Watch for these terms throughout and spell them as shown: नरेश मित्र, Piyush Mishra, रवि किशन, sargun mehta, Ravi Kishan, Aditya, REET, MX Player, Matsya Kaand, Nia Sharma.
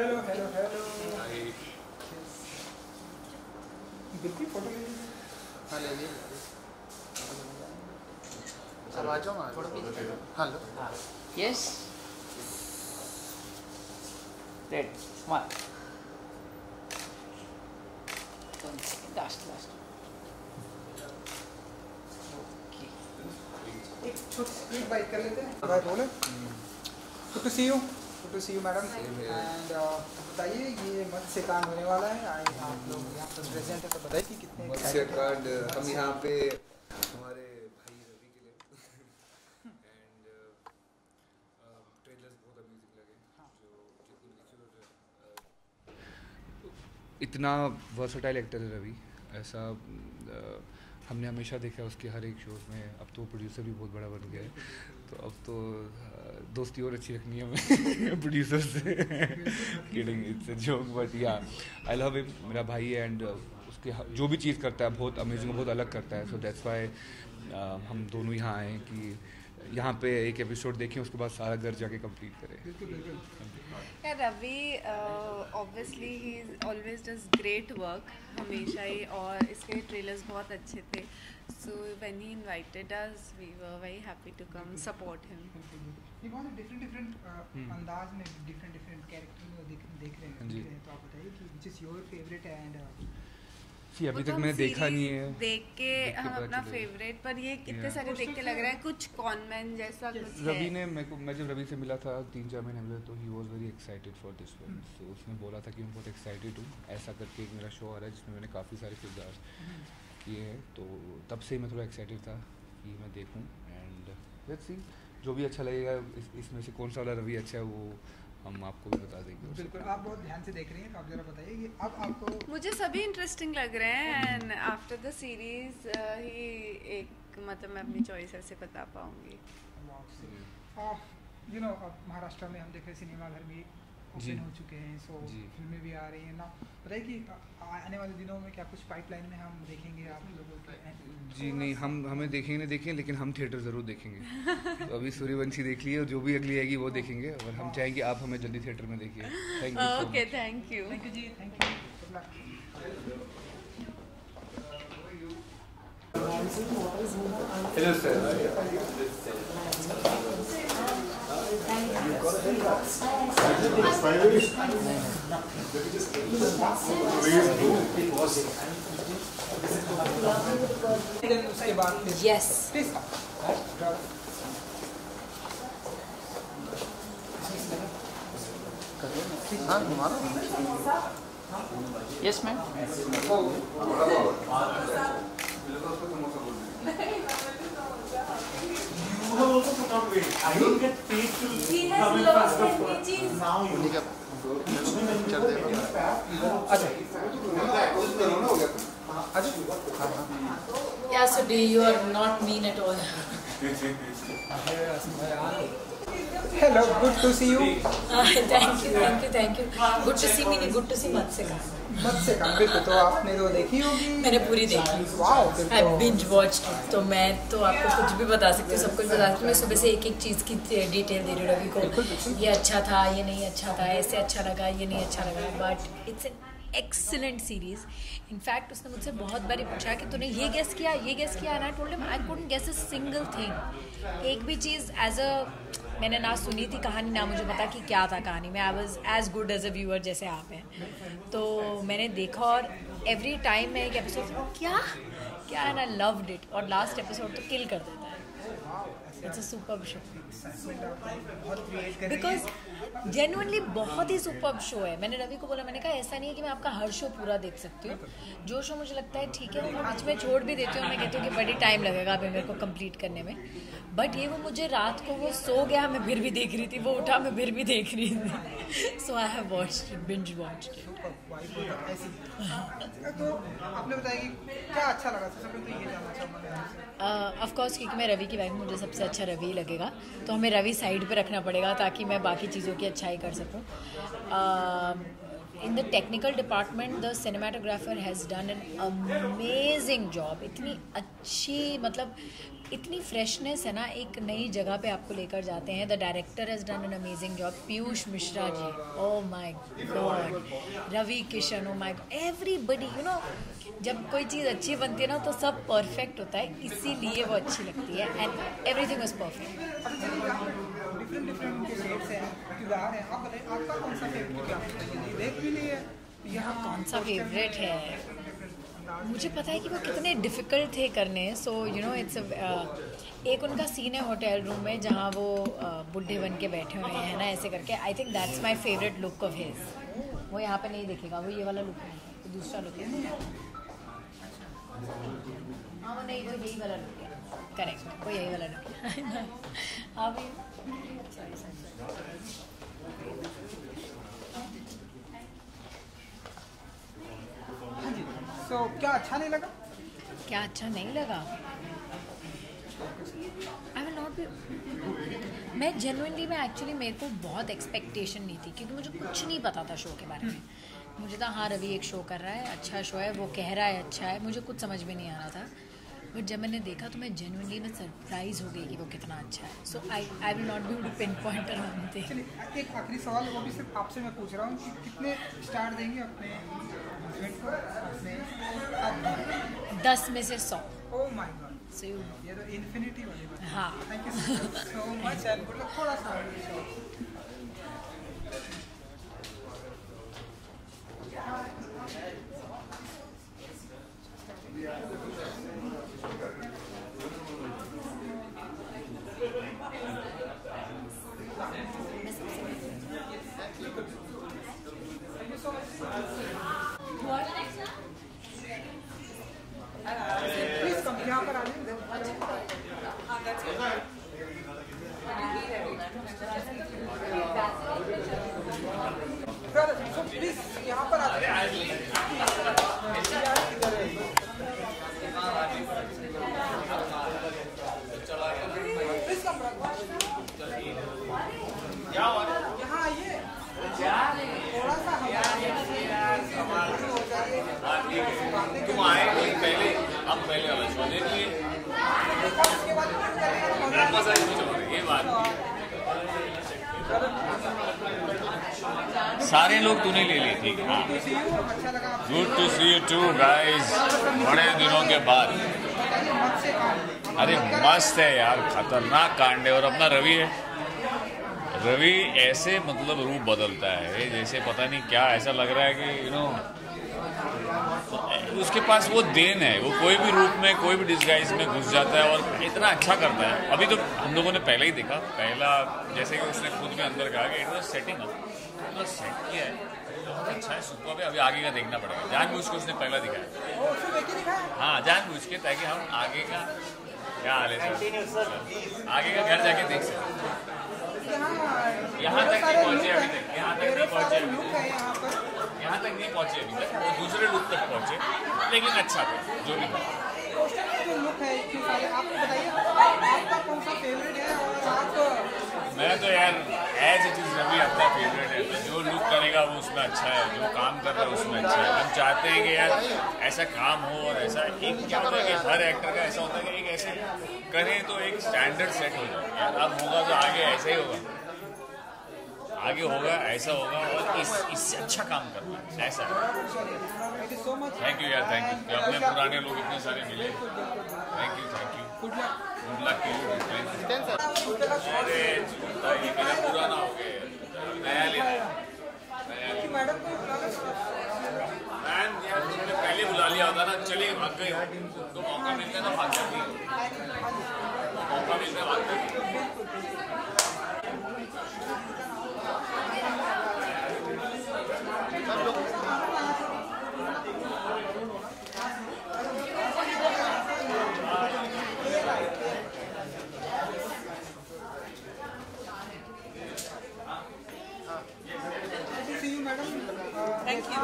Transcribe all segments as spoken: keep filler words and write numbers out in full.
Hello hello hello बिल्कुल photo ले लीजिए। हाँ ले लीजिए। अब आ जाओ ना फोटो लीजिए। Hello yes red smart last last एक छोटी स्प्लिट बाइट कर लेते हैं। बाय बोले good to see you. Good to see you madam. And बताइए ये मत्स्य कांड होने वाला है। आई आप लोग यहाँ पर प्रेजेंट है तो बताइए कि कितने मत्स्य कांड हम यहाँ पे हमारे भाई रवि के लिए एंड ट्रेलर्स बहुत अमेजिंग लगे जो इतना वर्सेटाइल एक्टर है रवि। ऐसा हमने हमेशा देखा उसके हर एक शोज में। अब तो प्रोड्यूसर भी बहुत बड़ा बन गया है तो अब तो दोस्ती और अच्छी रखनी है हमें प्रोड्यूसर से। Kidding it's a joke but yeah I love him. मेरा भाई है एंड उसके जो भी चीज़ करता है बहुत अमेजिंग बहुत अलग करता है। सो दैट्स वाई हम दोनों यहाँ आए कि यहाँ पे एक एपिसोड देखें उसके बाद सारा घर जाके कंप्लीट करें। Ravi obviously he always does great work हमेशा ही और इसके ट्रेलर्स बहुत अच्छे थे। So when he invited us we were very happy to come support him. ये बहुत डिफरेंट डिफरेंट अंदाज में डिफरेंट डिफरेंट कैरेक्टर में देख रहे हैं तो आप बताइए कि which is your favourite and कि अभी तक मैंने देखा नहीं है। देख के हम अपना फेवरेट पर ये कितने सारे देख के लग रहा है कुछ कॉनमैन जैसा कुछ है। रवि ने मैं को मैं जब रवि से मिला था तीन चार महीने मिले तो he was very excited for this film. So उसने बोला था कि मैं बहुत एक्साइटेड हूँ ऐसा करके एक मेरा शो आ रहा है जिसमें मैंने काफ़ी सारे किरदार किए हैं तो तब से मैं थोड़ा एक्साइटेड था कि मैं देखूँ एंड लेट्स सी जो भी अच्छा लगेगा। इसमें से कौन सा वाला रवि अच्छा है वो हम आपको भी बता देंगे। बिल्कुल आप बहुत ध्यान से देख रही हैं तो आप जरा बताइए कि अब आपको। मुझे सभी इंटरेस्टिंग लग रहे हैं and after the series he एक मतलब मैं अपनी चॉइस ऐसे बता पाऊंगी। यू नो अब महाराष्ट्र में हम देख रहे सिनेमा घर भी ओपन हो चुके हैं सो फिल्में भी आ रही हैं ना। बताइए कि आने वाले दिनों में क्या कुछ पाइपलाइन में हम देखेंगे आप लोगों के? जी नहीं हम हमें देखेंगे नहीं देखेंगे लेकिन हम थिएटर ज़रूर देखेंगे। तो अभी सूर्यवंशी देख लिए और जो भी अगली आएगी वो देखेंगे और हम चाहेंगे आप हमें जल्दी थिएटर में देखिए। Thank you. Okay thank you. Thank you ji. Thank you. Yes. Yes, ma'am. I don't get paid to come in first of all. Now you need to चल दे। अच्छा। अच्छा। Yeah, so dear, you are not mean at all. Hello, good to see you. Thank you, thank you, thank you. Good to see me, नहीं good to see Matsya Kaand. Matsya Kaand बिल्कुल तो आपने तो देखी होगी। मैंने पूरी देखी। Wow, I binge watched तो मैं तो आपको कुछ भी बता सकती हूँ सब कुछ बता सकती हूँ। मैं सुबह से एक एक चीज़ की डिटेल दे रही हूँ रवि को। ये अच्छा था ये नहीं अच्छा था ऐसे अच्छा लगा ये नहीं अच्छा लगा but it's excellent series. In fact उसने मुझसे बहुत बार पूछा कि तूने ये गेस किया ये गेस किया and I told him I couldn't guess a single thing. एक भी चीज़ एज अ मैंने ना सुनी थी कहानी ना मुझे पता कि क्या था कहानी में। I was as good as a viewer जैसे आप हैं। तो मैंने देखा और एवरी टाइम मैं एक एपिसोड क्या क्या एंड आई लव्ड इट और लास्ट एपिसोड तो किल कर देता है। It's a superb show because genuinely बहुत ही सुपर्ब शो है। मैंने रवि को बोला मैंने कहा ऐसा नहीं है कि मैं आपका हर शो पूरा देख सकती हूँ। जो शो मुझे लगता है ठीक है वो बीच में छोड़ भी देती हूँ। मैं कहती हूँ कि बड़ी टाइम लगेगा अभी मेरे को कंप्लीट करने में बट ये वो मुझे रात को वो सो गया मैं फिर भी देख रही थी वो उठा मैं फिर भी देख रही थी। So I have watched it binge watched it. Of course क्योंकि मैं रवि की वाइफ मुझे सबसे अच्छा रवि लगेगा तो हमें रवि साइड पे रखना पड़ेगा ताकि मैं बाकी चीज़ों की अच्छाई कर सकूँ। In the technical department the cinematographer has done an amazing job. इतनी अच्छी मतलब इतनी फ्रेशनेस है ना, एक नई जगह पे आपको लेकर जाते हैं. The director has done an amazing job. Piyush Mishra ji, oh my god. रवि किशन, oh my god. Everybody, you know, जब कोई चीज़ अच्छी बनती है ना तो सब परफेक्ट होता है, इसीलिए वो अच्छी लगती है. And everything was perfect. यहाँ कौन सा फेवरेट है, मुझे पता है कि वो कितने डिफ़िकल्ट थे करने. सो यू नो इट्स एक उनका सीन है होटल रूम में जहाँ वो uh, बुढ़े बन के बैठे हुए हैं ना ऐसे करके. I think that's my favourite look of his. वो यहाँ पे नहीं दिखेगा, वो ये वाला लुक है, तो दूसरा लुक है. हाँ वो नहीं, वो यही वाला लुक है. करेक्ट, वो यही वाला लुक है. हाँ तो so, क्या अच्छा नहीं लगा? क्या अच्छा नहीं लगा? आई विल नॉट बी, मैं जेन्युइनली मैं एक्चुअली मेरे को बहुत एक्सपेक्टेशन नहीं थी क्योंकि मुझे कुछ नहीं पता था शो के बारे में. मुझे था हाँ रवि एक शो कर रहा है, अच्छा शो है, वो कह रहा है अच्छा है, मुझे कुछ समझ में नहीं आ रहा था. बट जब मैंने देखा तो मैं जेन्युइनली मैं सरप्राइज हो गई कि वो कितना अच्छा है. So I I will not be able to pinpoint around it. एक आखिरी सवाल, वो भी सिर्फ आपसे मैं पूछ रहा हूँ कि कितने स्टार देंगे अपने दस में से सौ? ओह माय गॉड, सो ये तो इन्फिनिटी वाली बात. हाँ, thank you so much and good luck. थोड़ा सा सारे लोग तूने ले लिए थे. हाँ, good to see you too guys, बड़े दिनों के बाद. अरे मस्त है यार, खतरनाक कांड है. और अपना रवि है, रवि ऐसे मतलब रूप बदलता है जैसे पता नहीं क्या, ऐसा लग रहा है कि यू नो उसके पास वो देन है, वो कोई भी रूप में कोई भी डिस्गाइज में घुस जाता है और इतना अच्छा करता है. अभी तो हम लोगों ने पहले ही देखा, पहला जैसे कि उसने खुद में अंदर कहा कि इतना सेटिंग इतना सेट किया है, बहुत अच्छा है, सुपर है. अभी आगे का देखना पड़ेगा. जानबूझ के उसने पहला दिखाया, हाँ जानबूझ के, ताकि हम आगे का क्या हाल है आगे का घर जाके देख सकें. यहाँ तक नहीं पहुँचे अभी तक, यहाँ तक नहीं पहुँचे यहाँ तक नहीं पहुँचे अभी तक, वो दूसरे लुक तक पहुँचे, लेकिन अच्छा था जो भी था. मैं तो यार एज इट इज़ रवि अपना फेवरेट है, तो जो लुक करेगा वो उसमें अच्छा है, जो काम कर रहा है उसमें अच्छा है. हम चाहते हैं कि यार ऐसा काम हो और ऐसा एक क्या होता है कि हर एक्टर का ऐसा होता है कि एक ऐसे करें तो एक स्टैंडर्ड सेट हो जाए. यार अब होगा तो आगे ऐसा ही होगा, आगे होगा ऐसा होगा और इस इससे अच्छा काम करना है, ऐसा. थैंक यू यार, थैंक यू. अपने पुराने लोग इतने सारे मिले, thank you thank you. Good luck, good luck you. अरे ये मेरा पुराना हो गया, नया लेना है. मैडम यार तुमने पहले बुला लिया होता ना, चले भाग गए हो तो मौका मिलता ना भाग जाती, मौका मिलता भाग जाती.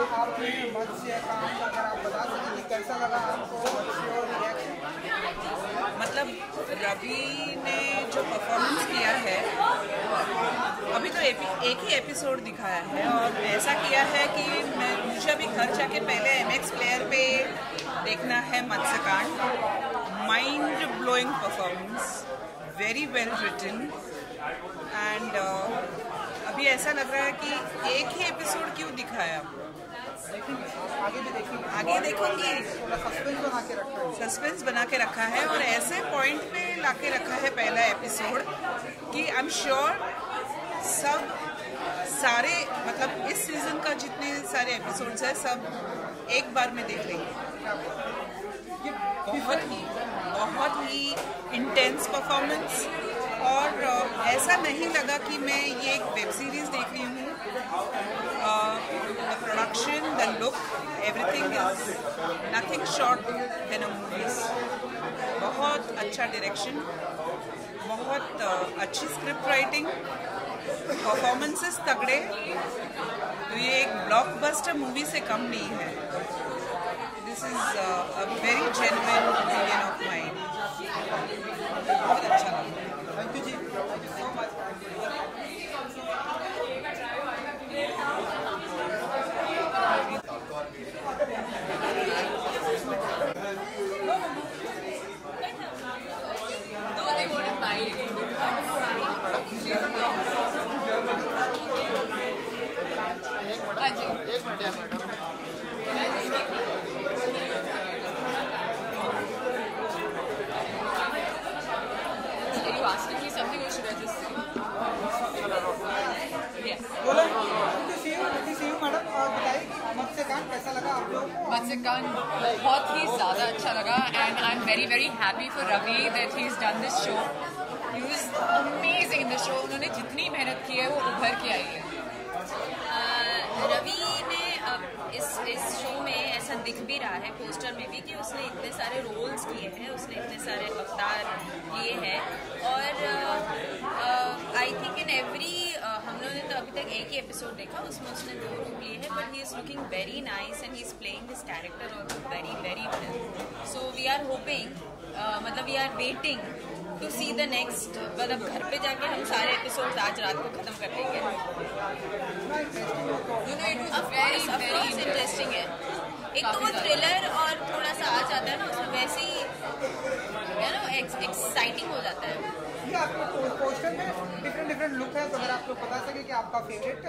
आपने मत्स्य कांड अगर आप बता सकें कि कैसा लगा आपको, और रिएक्शन मतलब रवि ने जो परफॉर्मेंस किया है, अभी तो एक ही एपिसोड दिखाया है और ऐसा किया है कि मैं मुझे अभी घर जाके पहले एम एक्स प्लेयर पे देखना है मत्स्य कांड. mind-blowing performance, very well written, and uh, अभी ऐसा लग रहा है कि एक ही एपिसोड क्यों दिखाया. आगे भी देखेंगे, आगे देखूंगी. सस्पेंस बना के रखा है, सस्पेंस बना के रखा है और ऐसे पॉइंट पे लाके रखा है पहला एपिसोड कि आई एम श्योर सब सारे मतलब इस सीजन का जितने सारे एपिसोड्स हैं सब एक बार में देख लेंगे. बहुत ही बहुत ही इंटेंस परफॉर्मेंस और ऐसा नहीं लगा कि मैं ये एक वेब सीरीज देख रही हूँ. The production, the look, everything is nothing short than a movies. बहुत अच्छा डायरेक्शन, बहुत uh, अच्छी स्क्रिप्ट राइटिंग, परफॉर्मेंसेस तगड़े. तो ये एक ब्लॉकबस्टर मूवी से कम नहीं है. This is a very genuine opinion of mine. बहुत अच्छा लगा. Thank you ji, thank you so much. Matsya Kaand कैसा लगा आप लोगों? मत्स्य कांड बहुत ही ज़्यादा अच्छा लगा and I'm very very happy for Ravi that he's done this show. He was amazing in the show. उन्होंने जितनी मेहनत की है वो उभर के आई है. रवि ने इस इस शो में ऐसा दिख भी रहा है पोस्टर में भी कि उसने इतने सारे रोल्स किए हैं, उसने इतने सारे अवतार किए हैं और आई थिंक इन एवरी हम लोगों ने तो अभी तक एक ही एपिसोड देखा, उसमें उसने दो रूप लिए हैं. But he is looking very nice and he is playing this character also very very well. So we are hoping मतलब we are waiting to see the next. मतलब घर पे जाके हम सारे एपिसोड्स आज रात को खत्म कर देंगे. बहुत इंटरेस्टिंग है. एक तो वो थ्रिलर और थोड़ा सा आ जाता है ना उसमें, वैसे ही है ना एक्साइटिंग हो जाता है. आपको पोस्टर में डिफरेंट डिफरेंट लुक है तो अगर आपको पता सके कि आपका फेवरेट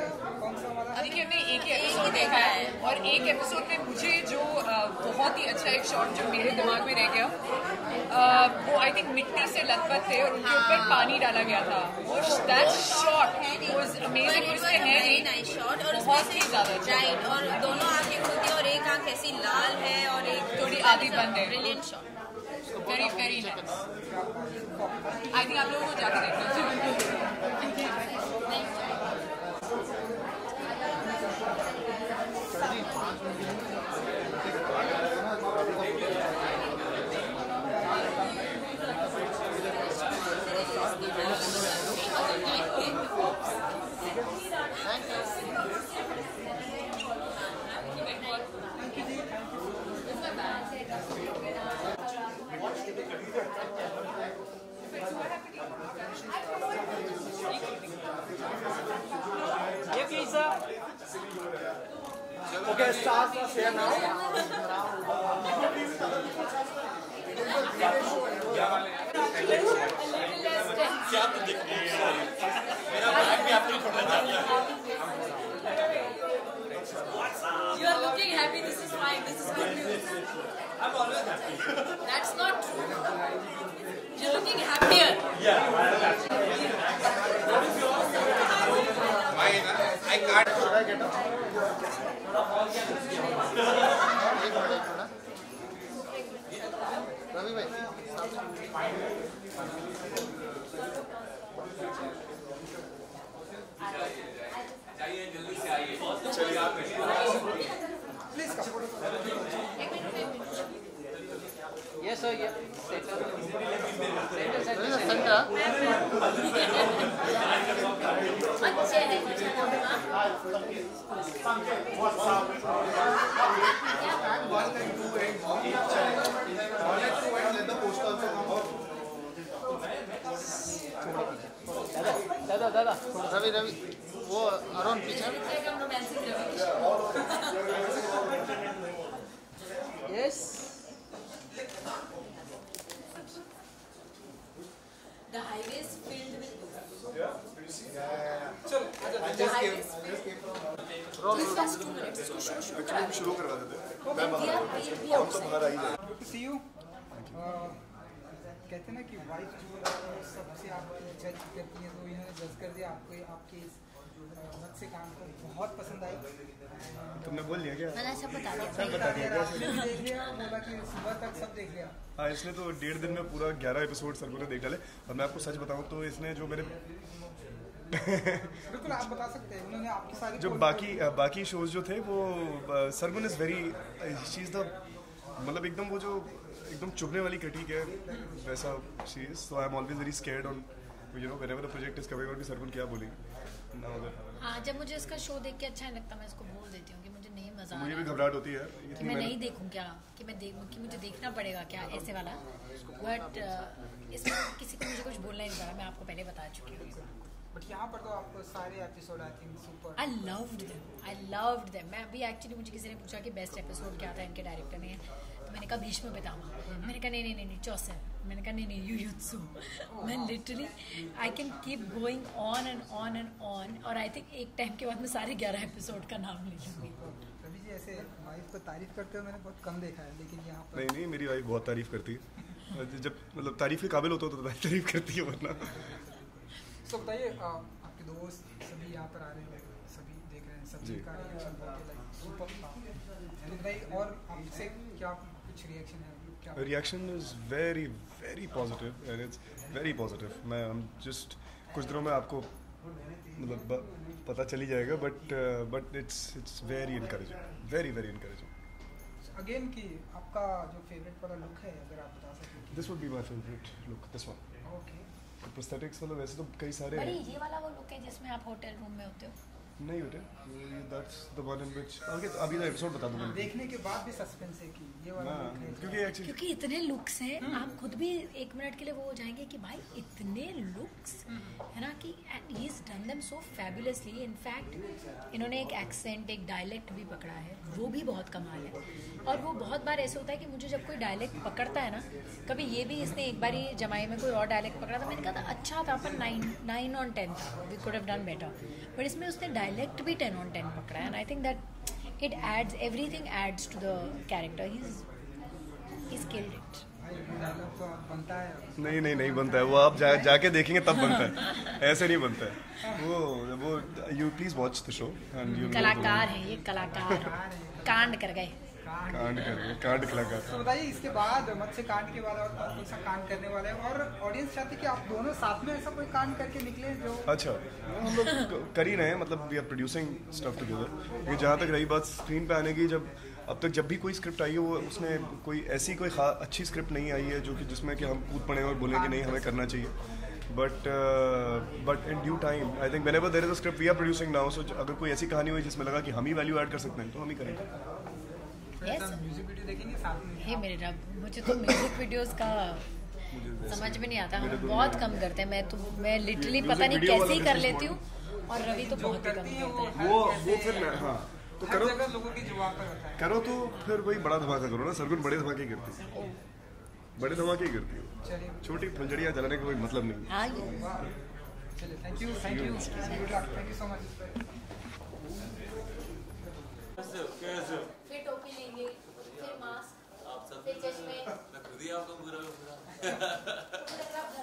कौन सा वाला है. देखिए हमने एक ही एपिसोड देखा है और एक एपिसोड में मुझे जो बहुत ही अच्छा एक शॉट जो मेरे दिमाग में रह गया वो आई थिंक मिट्टी से लथपथ थे और उनके ऊपर पानी डाला गया था. That shot was amazing. उसमें है वेरी नाइस शॉट और बहुत ही ज्यादा राइट और दोनों आंखें खुलती और एक आंख ऐसी लाल है और एक थोड़ी आधी बंद है. Brilliant shot. Very very nice. I think आप लोगों को जाके देखना चाहिए. ये कैसा? ओके साथ में शेयर ना हो. क्या तो दिख रही है. मेरा बैग भी आपको छोड़ना चाहिए. You are looking happy. This is fine. This is good news. I'm always happy. That's not true. You're looking happier. Yeah, I'm happy. What is your favorite? Mine, I can't. Should I get up? Ravi bhai. चाहिए जल्दी से आइए. चलिए आप please come. Yes sir, yeah. Center, center, center, center. अच्छे हैं. One and two and one and two and then the poster also come out. दादा, दादा, दादा. रवि, रवि. वो अरुण पीछे. Yes. The highway is filled with people. Yeah, you see? Yeah, yeah, yeah. Chal, I just came. I just came from. This was two minutes. So show, show. Actually, we शुरू करवा देते हैं. मैं बाहर. हम तो बाहर आई हैं. Good to see you. कहते हैं ना कि wife जो सबसे आप judge करती है, तो इन्होंने judge कर दिया आपको आपके मत्स्य कांड को बहुत पसंद आई. तुमने बोल लिया क्या? मैंने सब बता दिया. सब बता दिया. देख लिया बोला कि सुबह तक सब देख लिया. हाँ, इसने तो डेढ़ दिन में पूरा ग्यारह एपिसोड सर ने देख डाले. और मैं आपको सच बताऊँ तो इसने जो मेरे बिल्कुल आप बता सकते हैं उन्होंने आपकी सारी जो बाकी बाकी शोज जो थे वो Sargun is very she is the मतलब एकदम वो जो एकदम चुभने वाली कटी है वैसा she is. So I am always very scared on you know whenever the project is coming. और भी सरगुन क्या बोलेंगे. हाँ, जब मुझे इसका शो देख के अच्छा नहीं लगता मैं इसको बोल देती हूँ कि मुझे नहीं मजा आ रहा. मुझे भी घबराहट होती है कि मैं नहीं देखूँ क्या, कि मैं देखूँ कि मुझे देखना पड़ेगा क्या ऐसे वाला. बट इसमें किसी को मुझे कुछ बोलना ही नहीं पड़ा. मैं आपको पहले बता चुकी हूँ. बट यहाँ पर तो आपको सारे episode I think super. I loved them. I loved them. मैं अभी एक्चुअली मुझे किसी ने पूछा कि बेस्ट एपिसोड क्या था इनके डायरेक्टर ने, तो मैंने कहा भीष्म पितामह. मैंने कहा नहीं नहीं नहीं चौसर. मैंने कहा नहीं नहीं युयुत्सु. मैं literally I can keep going on and on and on. और आई थिंक एक टाइम के बाद मैं सारे ग्यारह एपिसोड का नाम ले लूँगी. रवि जी ऐसे वाइफ को तारीफ करते हुए मैंने बहुत कम देखा है. लेकिन यहाँ पर नहीं नहीं मेरी वाइफ बहुत तारीफ करती है. जब मतलब तारीफ के काबिल होता हो तो तारीफ करती है, वरना. तो बताइए आपके दोस्त सभी यहाँ पर आ रहे हैं, सभी देख रहे हैं, सभी का रिएक्शन बहुत लाइक सुपर था. तो बताइए और आपसे क्या कुछ रिएक्शन है? क्या reaction is very very positive and it's very positive. मैं जस्ट कुछ दिनों में आपको मतलब पता चली जाएगा. But but it's it's very encouraging. Very very encouraging. Again कि आपका जो फेवरेट वाला लुक है अगर आप बता सकें. This would be my favourite look. This one. Okay. Prosthetics वाला वैसे तो कई सारे हैं. ये वाला वो लुक है जिसमें आप होटल रूम में होते हो. नहीं बेटे, that's the one in which okay. तो अभी का एपिसोड बता दूं. देखने के बाद भी सस्पेंस है कि ये वाला लुक है क्योंकि एक्चुअली क्योंकि इतने लुक्स हैं. आप खुद भी एक मिनट के लिए वो हो जाएंगे कि भाई इतने लुक्स है ना कि he is done them so fabulously. In fact इन्होंने एक एक्सेंट एक डायलेक्ट भी पकड़ा है, वो भी बहुत कमाल है. और वो बहुत बार ऐसे होता है कि मुझे जब कोई डायलेक्ट पकड़ता है ना, कभी ये भी इसने एक बार ही जमाई में कोई और डायलेक्ट पकड़ा था. मैंने कहा था अच्छा था पर नाइन नाइन ऑन टेन था. We could have done better. But इसमें उसने डायलेक्ट भी टेन ऑन टेन पकड़ा है. And I think that it adds everything adds to the character. He is skilled it. नहीं नहीं नहीं बनता है वो. आप जा जाके देखेंगे तब बनता है. ऐसे नहीं बनता है वो. वो you please watch the show. कलाकार है ये. कलाकार कांड कर गए. कांड करेंगे. कांड कलाकार. तो बताइए इसके बाद मत्स्य कांड के बाद और कौन सा कांड करने वाले हैं? और ऑडियंस चाहती है कि आप दोनों साथ में ऐसा कोई कांड करके निकले जो अच्छा हम लोग कर ही रहे हैं. मतलब we are producing stuff together. क्योंकि जहाँ तक रही बात स्क्रीन पे आने की, जब अब तक जब भी कोई स्क्रिप्ट आई है वो उसमें कोई ऐसी कोई अच्छी स्क्रिप्ट नहीं आई है जो कि जिसमें कि हम कूद पड़े और बोलें कि नहीं हमें करना चाहिए. But but in due time I think whenever there is a script we are producing now. So अगर कोई ऐसी कहानी हुई जिसमें लगा कि हम ही वैल्यू ऐड कर सकते हैं तो हम ही करेंगे. म्यूजिक वीडियो देखेंगे साथ में. हे मेरे रब, मुझे तो म्यूजिक वीडियोस का समझ में नहीं आता. हम बहुत कम करते हैं. मैं तो मैं लिटरली पता नहीं कैसे ही कर लेती हूँ. और रवि तो बहुत कम करते हैं वो वो फिर हाँ तो करो लोगों की जवाब पर करो तो फिर वही बड़ा धमाका करो ना. सरगुन बड़े धमाके करती है. बड़े धमाके करती हो. छोटी फुलझड़ियाँ चलाने का कोई मतलब नहीं. फिर टोपी लेंगे, फिर मास्क, आप सब फिर चश्मे. लग दिया आपको पूरा पूरा. अगर आप घर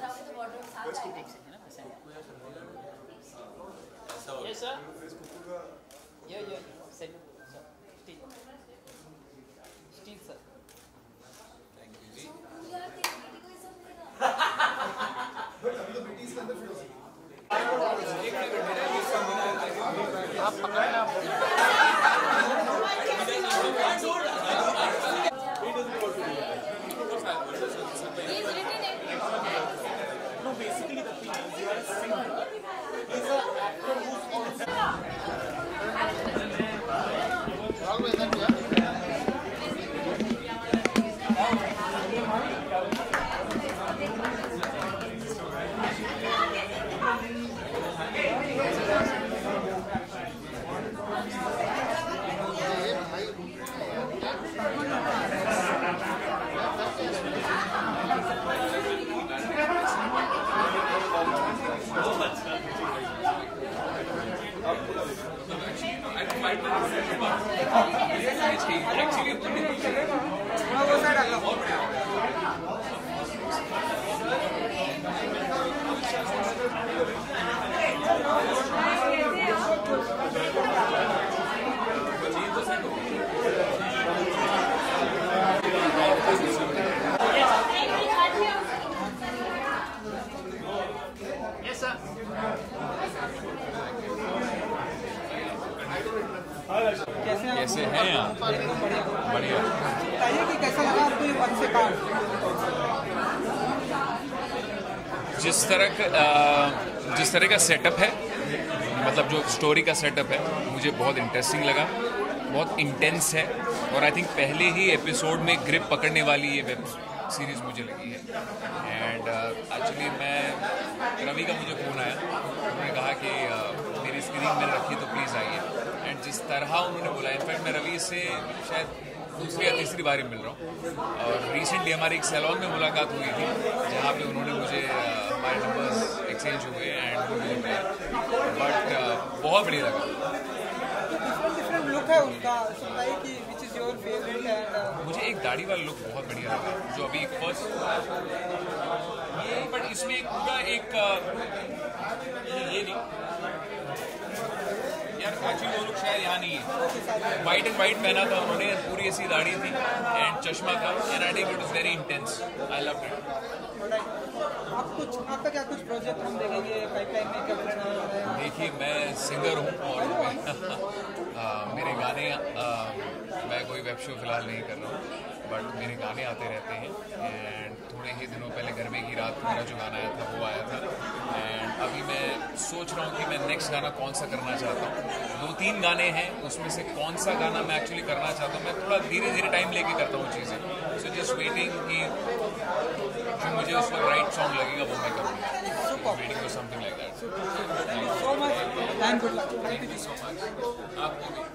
आओगे तो वार्डरोब साथ आएगा. Yes sir. Yo yo sir. Still still sir. Thank you जी. यार तेरी बेटी को ये सब देगा. बट अभी तो बेटी इसके अंदर फिट हो सकती है. आप पकड़ना. Thank you. कैसे हैं आप? बढ़िया। बताइए कि कैसा लगा आपको ये मत्स्य कांड? जिस तरह का जिस तरह का सेटअप है, मतलब जो स्टोरी का सेटअप है, मुझे बहुत इंटरेस्टिंग लगा, बहुत इंटेंस है और आई थिंक पहले ही एपिसोड में ग्रिप पकड़ने वाली ये वेब सीरीज़ मुझे लगी है। एंड एक्चुअली uh, मैं रवि का मुझे फोन आया, उन्होंने कहा कि uh, मेरी स्क्रीनिंग मैंने रखी तो प्लीज़ आइए। एंड जिस तरह उन्होंने बोला, इनफैक्ट मैं रवि से शायद दूसरी या तीसरी बार ही मिल रहा हूँ और रिसेंटली हमारी एक सैलॉन में मुलाकात हुई थी जहाँ पे उन्होंने मुझे हमारे नंबर्स एक्सचेंज हुए एंड मुझे बट बहुत बढ़िया लगा। मुझे एक दाढ़ी वाला लुक बहुत बढ़िया लगा जो अभी फर्स्ट, बट इसमें पूरा एक ये नहीं यार, एक्चुअली वो लोग शायद यहाँ नहीं है। वाइट एंड वाइट पहना था उन्होंने, पूरी ऐसी दाढ़ी थी एंड चश्मा था and I think it was very intense, I love it. आप कुछ आपका क्या कुछ प्रोजेक्ट हम देखेंगे पाइपलाइन में, कब रहना है? देखिए, मैं सिंगर हूँ और आ, मेरे गाने आ, मैं कोई वेब शो फिलहाल नहीं कर रहा हूँ बट मेरे गाने आते रहते हैं एंड थोड़े ही दिनों पहले गरबे की रात मेरा जो गाना आया था वो आया था एंड अभी मैं सोच रहा हूँ कि मैं नेक्स्ट गाना कौन सा करना चाहता हूँ। दो तीन गाने हैं, उसमें से कौन सा गाना मैं एक्चुअली करना चाहता हूँ, मैं थोड़ा धीरे धीरे टाइम लेके करता हूँ चीज़ें। सो जस्ट वेटिंग कि जो मुझे उस पर राइट सॉन्ग लगेगा वो मैं करूँगा। Waiting for something like that. Thank you so much. आपको भी।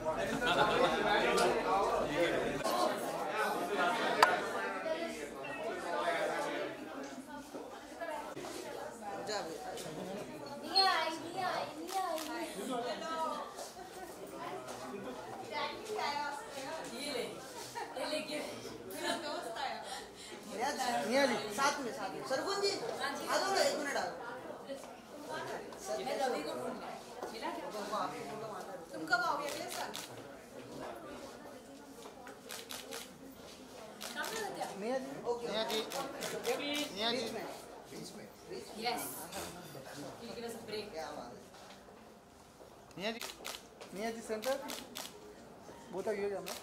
साथ में साथ में सरगुन जी आ जाओ ना, एक मिनट आ जाओ। मैं रवि को ढूंढ मिला क्या? तुम कब आओगे अगले साल? निया जी, ओके निया जी, निया जी बीच में, यस क्योंकि बस ब्रेक। क्या बात है निया जी? निया जी सेंटर वो तक ये जाना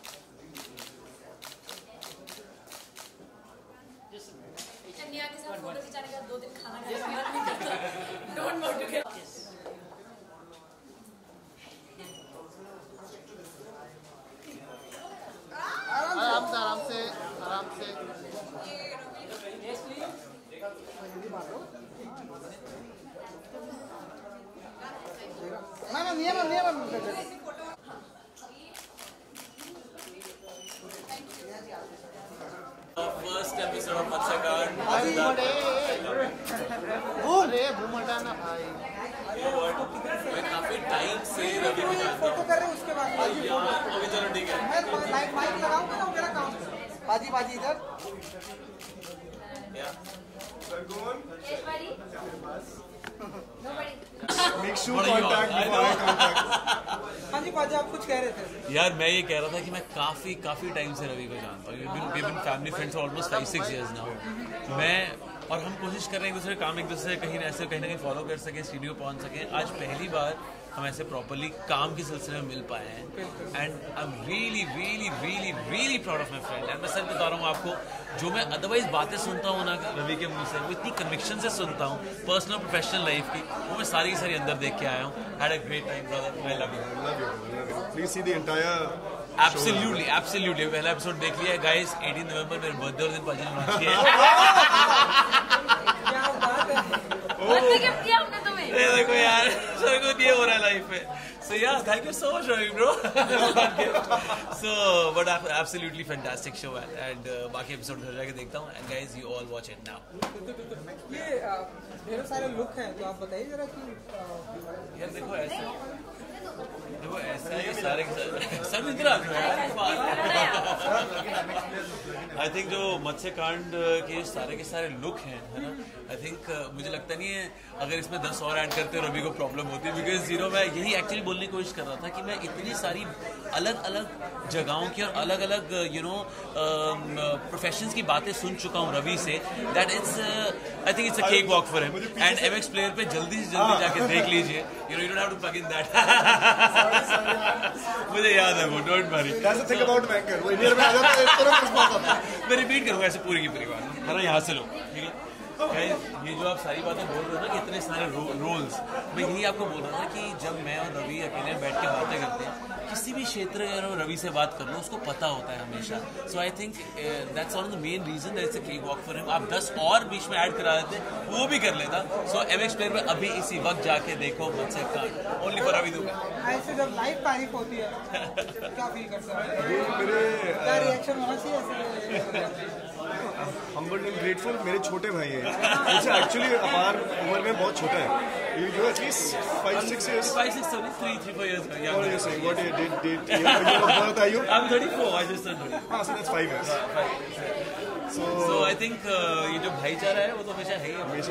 निया के साथ फोटो खिंचाने का दो दिन खाना खाना डोंट वांट टू गेट। आराम से आराम से आराम से yes please. Ma'am Nia ma'am Nia ma'am episode of Matsya Kaand. मैं काफी टाइम से रवि को जानता हूं। अभी चलो ठीक है, मैं माइक लगाऊंगा ना, मेरा काम है। बाजी बाजी इधर आप कुछ कह रहे थे? यार मैं ये कह रहा था कि मैं काफी काफी टाइम से रवि को जानता हूँ। We been family friends almost five six years now. मैं और हम कोशिश कर रहे हैं एक दूसरे काम एक दूसरे कहीं ऐसे कहीं ना कहीं फॉलो कर सकें, स्टूडियो पहुंच सकें। आज पहली बार हम ऐसे प्रॉपरली काम के सिलसिले में मिल पाए हैं and I am really really really really proud of my friend. And मैं सर बता रहा हूँ आपको, जो मैं अदरवाइज बातें सुनता हूँ ना रवि के मुंह से, वो इतनी कन्विक्शन से सुनता हूँ पर्सनल प्रोफेशनल लाइफ की, वो मैं सारी की सारी अंदर देख के आया हूँ। Had a great time brother, I love you. Please see the entire. Absolutely, absolutely. पहला एपिसोड देख लिया है गाइस। अठारह नवंबर मेरे बर्थडे और दिन पार्टी मनानी है। क्या बात है, बर्थडे गिफ्ट दिया हमने तुम्हें। ये देखो यार, सर को ये हो रहा है लाइफ में। So yeah, thank you so much Ravi bro. So but absolutely fantastic show है and बाकी एपिसोड घर जाके देखता हूँ and guys you all watch it now. ये ढेरों सारे लुक हैं तो आप बताइए जरा कि यार देखो ऐसे देखो ऐसा ही सारे सब इंद्राज आई थिंक जो मत्स्य कांड के सारे के सारे लुक हैं है ना, आई थिंक मुझे लगता नहीं है अगर इसमें दस और ऐड करते रवि को प्रॉब्लम होती है, बिकॉज जीरो मैं यही एक्चुअली बोलने की कोशिश कर रहा था कि मैं इतनी सारी अलग अलग जगहों की और अलग अलग यू नो प्रोफेशंस की बातें सुन चुका हूँ रवि से, that it's I think it's a cake walk for him and M X player पे जल्दी से जल्दी जाके देख लीजिए, you know you don't have to plug in that मुझे याद है वो, don't worry that's the thing about banker, वो इंडिया में आ जाता है इस तरह कुछ बात होता है, मैं रिपीट करूंगा ऐसे पूरी की पूरी बात है ना, यहाँ से लो ठीक है। ये जो आप सारी बातें बोल रहे हो ना कि इतने सारे रो, रोल्स, मैं यही आपको बोल रहा था कि जब मैं और रवि अकेले बैठ के बातें करते हैं किसी भी क्षेत्र में रवि से बात कर लो उसको पता होता है हमेशा, so I think that's one of the main reason that's a cake walk for him. आप दस और बीच में ऐड करा देते वो भी कर लेता, सो एम एक्स प्लेयर पर अभी इसी वक्त जाके देखो मत्स्य कांड ओनली फॉर रवि दूंगा। जब लाइव तारीफ होती है क्या फील करता है, रिएक्शन होना चाहिए। हम्बल एंड ग्रेटफुल, मेरे छोटे भाई हैं, मुझे एक्चुअली हमार उम्र में बहुत छोटा है, you you at least five six years five six sorry three three five years का यार, you say what is date date you what are you I am thirty four I just thirty हां so that's five years, so so I think ये जो भाईचारा है वो तो हमेशा है ही हमेशा,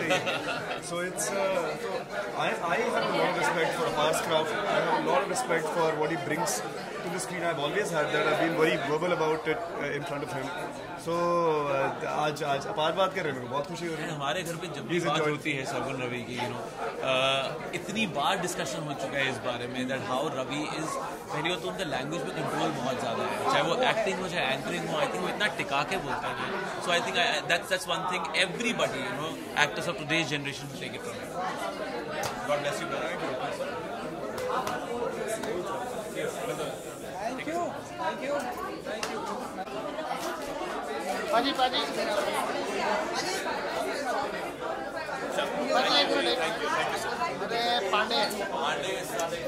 so it's I I have a lot respect for pars craft, I have a lot respect for what he brings to the screen. I've always had that. I've been very verbal about it uh, in front of him. So आज आज अपार बात कर रहे हैं, मेरे को बहुत खुशी हो रही है। हमारे घर पे जब भी बात होती है सरगुन रवि की, you know, इतनी बार डिस्कशन हो चुका है इस बारे में that how Ravi is, पहली बात तो उनका लैंग्वेज पे कंट्रोल बहुत ज़्यादा है, चाहे वो एक्टिंग हो चाहे एंकरिंग हो, आई थिंक वो इतना टिका के बोलता है। So I think I, that's that's one thing everybody, you know, actors of today's generation will take it from him. God bless you, brother. Thank you, thank you, thank you. Paji, Paji. Thank you, thank you. अरे पांडे, पांडे हो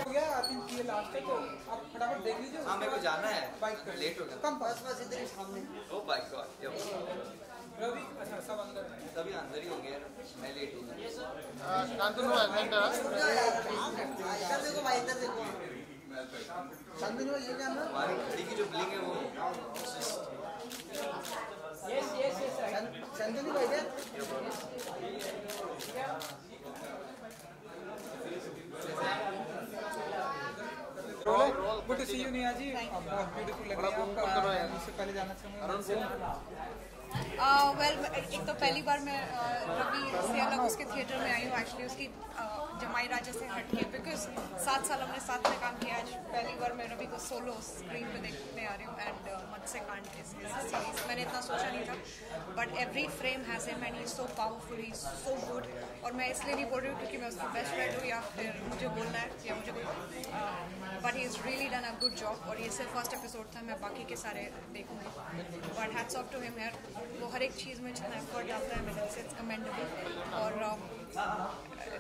गया आप इनकी last है, तो आप फटाफट देख लीजिए। हाँ मेरे को जाना है, लेट हो गया। कम बस बस इधर ही सामने। Oh my God, ये रवि अच्छा सब अंदर है, सभी अंदर ही होंगे, मैं लेट हो गया। शांतनु अंदर देखो भाई, अंदर देखो चंदन ये क्या है, हमारी घड़ी की जो ब्लिंग है वो। यस यस यस चंदन भाई है, गुड टू सी यू निया जी, बहुत ब्यूटीफुल लग रहा है आपका। इससे पहले जाना चाहूँगा, वेल एक तो पहली बार मैं रवि से अलग उसके थिएटर में आई हूँ, एक्चुअली उसकी जमाई राजा से हट के, बिकॉज सात साल हमने साथ में काम किया, आज पहली बार मैं रवि को सोलो स्क्रीन पे देखने आ रही हूँ। एंड मत्स्य कांड इज अ सीरीज, मैंने इतना सोचा नहीं था, but every frame has him and he so powerful, he so good. और मैं इसलिए नहीं बोल रही हूँ क्योंकि मैं उसकी बेस्ट फ्रेंड हूँ या फिर मुझे बोलना है या मुझे कोई, but he is really done a good job. और ये सिर्फ फर्स्ट एपिसोड था, मैं बाकी के सारे देखूँगी, but hats off to him यार, वो हर एक चीज़ में जितना एफर्ट डालता है मेरे से, इट्स कमेंडेबल। और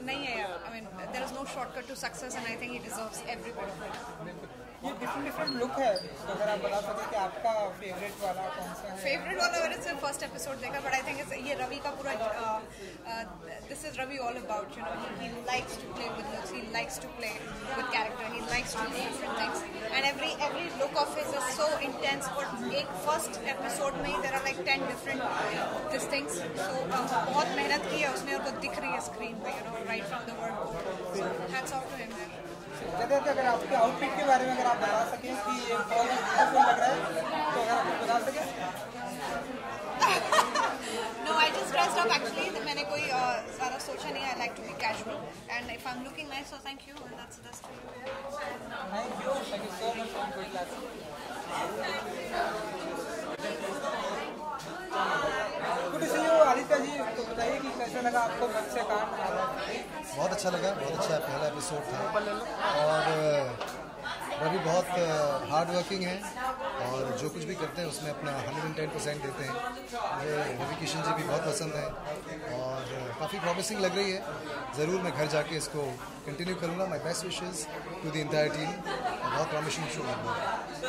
नहीं है, I mean there is no shortcut to success and I think he deserves every bit of it. ये डिफरेंट डिफरेंट लुक है, अगर आप बता सकें कि आपका फेवरेट वाला कौन सा है? फेवरेट वाला मैंने सिर्फ फर्स्ट एपिसोड देखा, बट आई थिंक ये रवि का पूरा, this is Ravi all about, you know he likes to play with looks, he likes to play with character, he likes to do different things and every every look of his is so intense. और एक first episode में ही there are like ten different this things, so बहुत मेहनत की है उसने और वो दिख रही है स्क्रीन पे, you know right from the word. So hats off to him. जैसे अगर आपके आउटफिट के बारे में अगर आप बता सकें कि ये बहुत ब्यूटीफुल लग रहा है, तो अगर आप बता सकें। No I just dressed up actually, मैंने कोई ज़्यादा सोचा नहीं, I like to be casual and if I am looking nice so thank you and that's that's thank you thank you so much for good luck. Good to see you Aditya ji, तो बताइए कि कैसा लगा आपको मत्स्य कांड? बहुत अच्छा लगा, बहुत अच्छा पहला एपिसोड था, और रवि बहुत हार्ड वर्किंग है और जो कुछ भी करते हैं उसमें अपना एक सौ दस परसेंट देते हैं। मुझे रवि किशन जी भी बहुत पसंद है और काफ़ी प्रॉमिसिंग लग रही है, ज़रूर मैं घर जाके इसको कंटिन्यू करूँगा। My best wishes to the entire team, बहुत प्रॉमिसिंग शो है,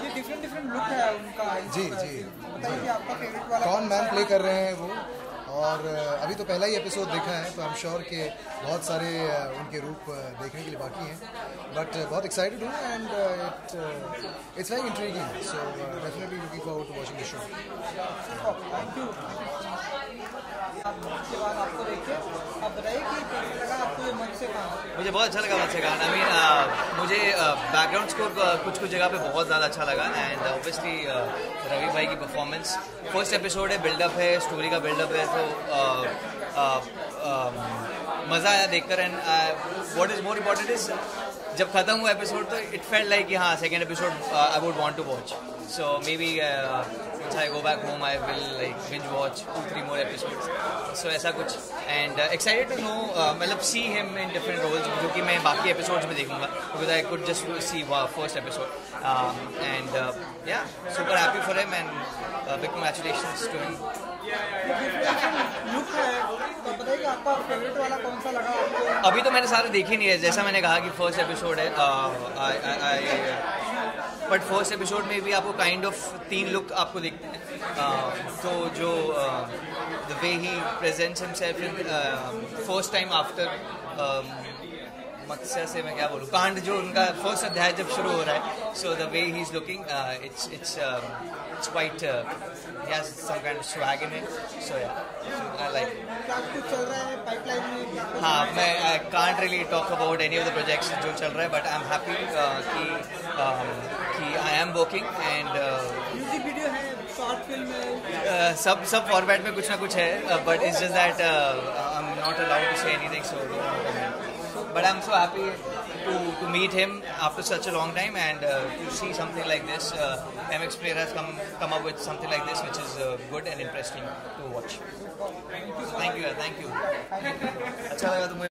ये डिफरेंट डिफरेंट लुक है उनका। जी जी, कौन मैन प्ले कर रहे हैं वो, और अभी तो पहला ही एपिसोड देखा है, तो आई एम श्योर कि बहुत सारे उनके रूप देखने के लिए बाकी हैं, बट बहुत एक्साइटेड हूँ and it it's very intriguing, so definitely looking forward to watching the show. Thank you. इसके बाद आपको देखिए, आप बताइए कि लगा आपको ये मंच से कहाँ? मुझे बहुत अच्छा लगा मत्स्य कांड। आई मीन मुझे बैकग्राउंड स्कोर कुछ कुछ जगह पे बहुत ज़्यादा अच्छा लगा एंड ऑब्वियसली रवि भाई की परफॉर्मेंस, फर्स्ट एपिसोड है, बिल्डअप है, स्टोरी का बिल्डअप है, तो मज़ा आया देखकर। And what is more important is जब खत्म हुआ एपिसोड तो इट फेल्ट लाइक कि हाँ second episode I would want to watch, so maybe once I go back home I will like binge watch two three more episodes, so ऐसा कुछ। and uh, excited to know uh, मतलब see him in different roles जो कि मैं बाकी episodes में देखूँगा, because I could just see wow, first episode um, and uh, yeah super happy for him and uh, big congratulations to him। आपका favourite वाला कौन सा लगा आपको? अभी तो मैंने सारे देखे नहीं है, जैसा मैंने कहा कि फर्स्ट एपिसोड है uh, I, I, I, but first episode में भी आपको काइंड ऑफ तीन लुक आपको दिखते हैं, तो जो the way he presents himself in first time after Matsya से, मैं क्या बोलूँ, कांड जो उनका फर्स्ट अध्याय जब शुरू हो रहा है, so the way he is looking it's it's it's quite some kind of swag in it, so yeah I like. हाँ, मैं I can't really talk about any of the projects जो चल रहा है, बट आई एम हैप्पी कि I am working and music video है, short film है, सब सब फॉर्मेट में कुछ ना कुछ है, but it's just that I am not allowed to say anything, so but I'm so happy to to meet him after such a long time and uh, to see something like this. uh, M X Player has come come up with something like this which is uh, good and interesting to watch. Thank you, thank you, thank you. अच्छा लगा तुम्हें?